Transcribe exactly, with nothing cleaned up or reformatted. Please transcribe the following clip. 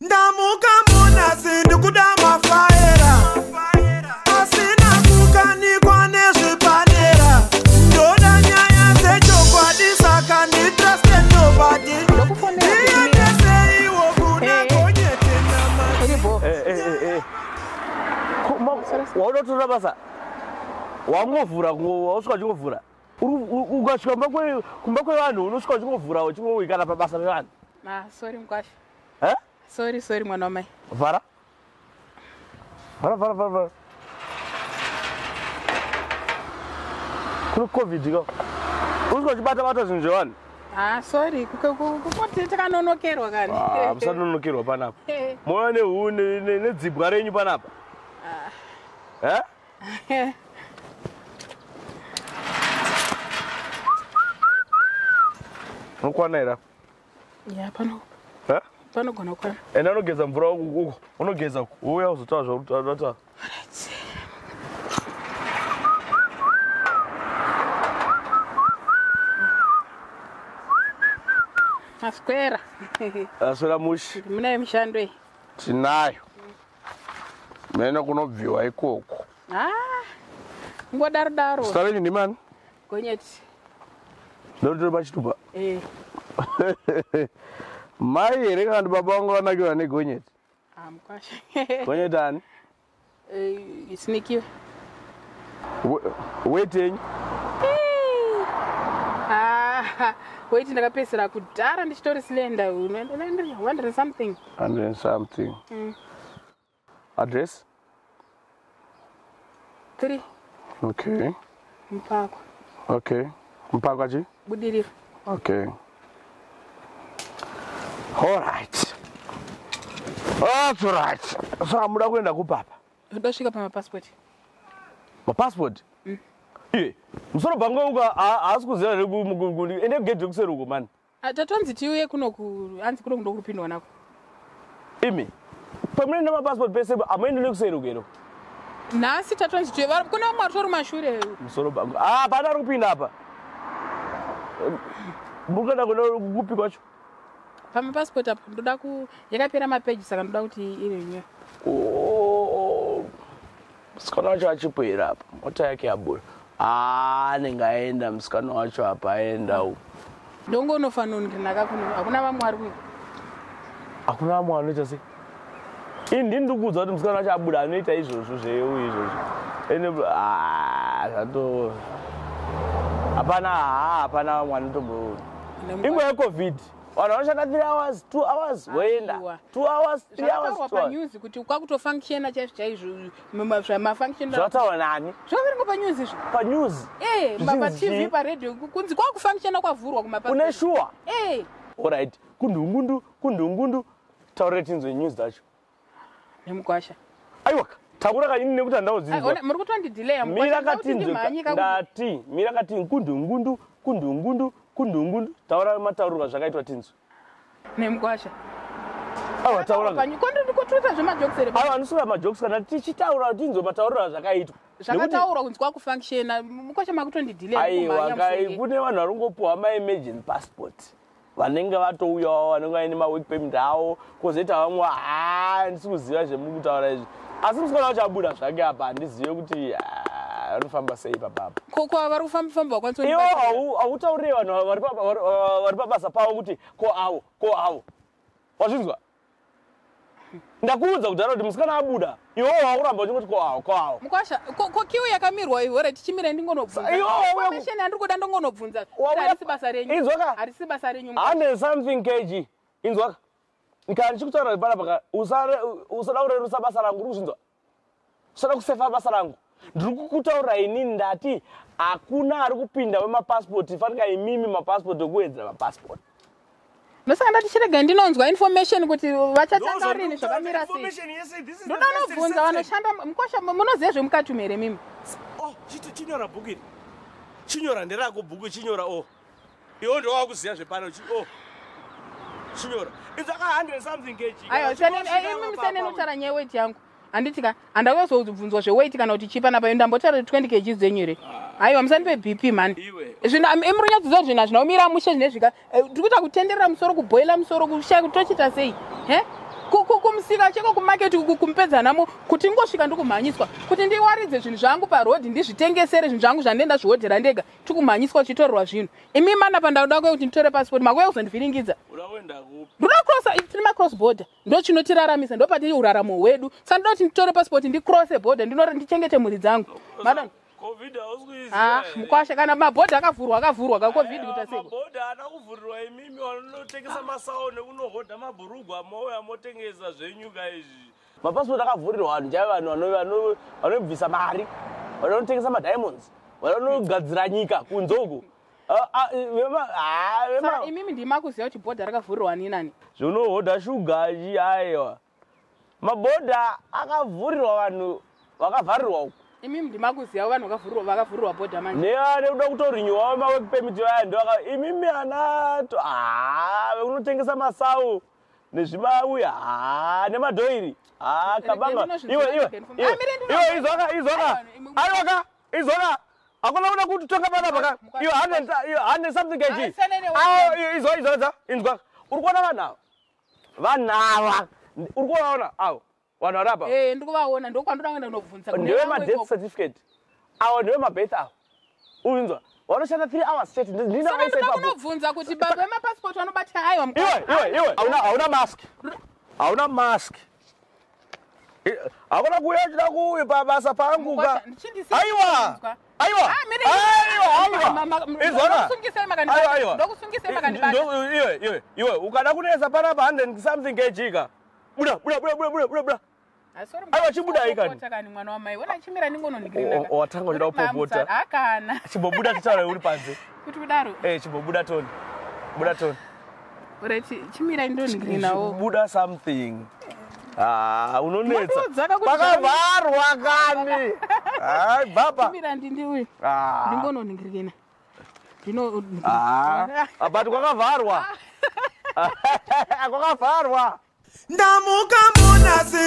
Ndamuka mona sindukuda mafaera Asina kukani kwa nezi panera Ndona nyaya secho kwa disa Kandi trusted nobody Ndiye tese iwo kuna konye tenama Eh eh eh eh Kumamu Wano tunabasa Wango fura Usuka jungo fura Ugashika mbakwe Mbakwe wano Usuka jungo fura Uchungo wikana pabasa wano Ah sorry mkwashi Eh? Sorry, sorry, my name. Vara? Vara, Vara, Vara, Vara. Kuno COVID diga. Usko jibata bata zinjoan. Ah, sorry. Kuko kuko teka no no kero gani. Ah, msa no no kero pana. Moya ne u ne ne ne zibgare ni pana. Ah. Eh? Unko na ira? Yeah, pano. Eh? I don't know. I don't get them wrong. I don't get them. Who else does that? A square. A square mush. My name is Shandwe. Sinai. I'm not going to view. I cook. Ah. What are that? Starting in the man. Go yet. Don't do much to it. Eh. My ring Babongo and I go and go in it. I'm crushing. When you're done, you sneak you waiting. Ah, waiting like a piece that I could die and the story slender. Wondering something. And then something. Mm. Address three. Okay. Mpako. Okay. Mpako. Budiri. Okay. All right. That's right. So I'm going to go papa. You don't shake my passport. My passport? Mm. Yeah. I'm sorry, Bangonga. I ask you to go and you get to go, man. I don't want to see you. I don't want to go to the hospital. Amy, permanent number passport. I'm going to go to the hospital. No, I don't want to see you. I'm going to go to the hospital. I'm sorry, Bangonga. Ah, I'm going to go to the hospital. I'm going to go to Pama passport up. Do that go? You can pay my page. So can do that. It. Oh, scanner charge you pay up. What are you capable? Ah, ninga enda scanner charge pay enda. Don't go no fun. Don't go no fun. Akuna ba muaru. Akuna muaru chasi. In din do go zat scanner charge buda ni tay susu se u isu. Ene ah sato. Apana ah apana muaru to bo. Ingo ya COVID. Wanaosha three hours, two hours, wenda. Two hours, three hours, two hours. Shata wapanyuzi, kutukwa kutofunction na chef chaizu. Mafunction na... Shata wanani? Shata wapanyuzi. Panyuzi? Panyuzi. Eh, mapativi pa radio. Kunzikuwa kufunction na kwa vuru. Uneshua? Eh. Alright. Kundungundu, kundungundu. Taureti nzo news dacho. Nimukwasha. Ayiwaka. Takura ka nini nekuta ndao zinzo. Mrukutu wandi delay. Mira kati nzo. Dati. Mira kati nkundungundu, kundungundu. Kundungundu taura mataruka zvakaitwa tinzo nemugwasha awa taura kanyi kondo ndikotruta zvemajokes ere awa anisura majokes kana tichitaura tinzo mataruka zvakaitwa zvakataura kunzi kwa kufunctiona mugwasha makutondi delay aiwa kai kune vanhu varongopuwa ma emergency passport vanenge vatouya vanenge ine ma work permit awo kozoita vamwe ah ndisikuziva zvemukutaura izvi asi musikana achabuda zvake apa handizive kuti I don't remember saying Baba. Koko, I don't remember. Yo, I would tell you, I would remember Sapauti, go out, go out. What is that? The goods of the road, Muskana Buddha. You all are going to go out, go out. Mukasha, Kokia Camiro, you were a chimney and go up. Oh, I should not go up from that. What is Basarin? Is what I see Basarin. I know something, K G. In what? You can't shoot her at Barabaga, Usara Usara Sabasaran Rusindo. So, Sefa Basarang. Ndikukutaura ini ndati akuna ari kupinda wemapassport ifanika imimi mapassport okuwedzera mapassport nosaka ndatichirega ndinonzwa information kuti vachatanga rini zvakamira sei ndoda nobvunza vanoshanda mukosha munoziva zvemukati here mimi oh chito chinyora bhuku iri chinyora nderako bhuku chinyora oh iwe ndiwa kuziva zvepano oh chinyora idzaka one hundred something kg aiwa mimi senenotara nyeweti yangu Anditika, and I was also Vunzo waiting and not cheap and about Dambotter twenty kgs annually. I am sent by B P man. As in I'm Emerald Zogin as no Mira Mushes Neshiga, do it out tender, I'm sorrow, boil, I'm sorrow, shag, touch it as say. Eh? kukumusika cheko kumaketi kukumpedzanamo kuti ngosvika ndokumhanyiswa kuti ndiwaridze zvinhu zvangu parodi ndizvitengesere zvinhu zvangu zvandenda zvihodhera ndega tikumhanyiswa chitorwa zvinhu imi mana pandauda kuti nditore passport makwaya kuzondivhiringidza uraenda kupi ndinocrossa tiri macross border ndochinotiraramise ndopati uraramo hwedu saka ndoti nditore passport ndicrosse border ndinora ndichengete mhuri dzangu madam COVID hausikuzii. Ah, mukwasha kana mabhodha akavhurwa akavhurwa ka COVID kutaseko. Mabhodha ana kuvhurwa imimi vanotengesa masaone unohodha mabhurugwa moyo amotengesa zvenyuka izvi. Mapassport akavhurirwa vanhu chaivo vanhu vano vanobvisa mari. Vanotengesa ma diamonds. Vanogadzira nyika kunzoko. Ah, vema ah vema. Imimi ndimakuziva kuti bhodha rakavhurirwa ni nani? Zvinohodha sugar izvi aiwa. Mabhodha akavhurirwa vanhu vakavharirwa uko. Imimi ndimakuziya vanhu vakavhurwa vakavhurwa boda manje. Neya nekuda kutorinywa ma work permit vaya ndovaka imimi anato ah unotengesa masau nezvibawu ah nemadoiri ah kabamba iwe iwe iwe izvaka izvaka aiwaka izvaka akona kuda kutonga bana baka iwe one hundred something kg ah izvo izodza inzwa uri kuona vanhu vanhava uri kuona awo wana rapa eh ndikuvaona ndokwandoda kuenda kunobvunza kundiwe ma death certificate awo ndiwe ma birth awo unzwa wanoshanda three hours straight ndina wese papo kunobvunza kuti baba ema passport anobata aiwa iwe iwe iwe auna auna mask auna mask akona kuenda kuwe pabasa panguka aiwa aiwa aiwa aiwa izona sungisei makandibata ndokusungisei makandibata iwe iwe iwe ukada kunesa pana pa one hundred something kg buda buda buda buda buda buda aiwa chibuda ikani mwana wamai wona chimira ningonondikirinaka watanga ndira kupopota akana chibobuda titaura uri panze kuti kudaro eh chibobuda toni buda toni ore chimira ndondikirinao buda something ah unonetsa pakavharwa kani hai baba chimira ndindi uyu ndingonondikirina ndino ah abati kwakavharwa kwakavharwa Ndamukambona se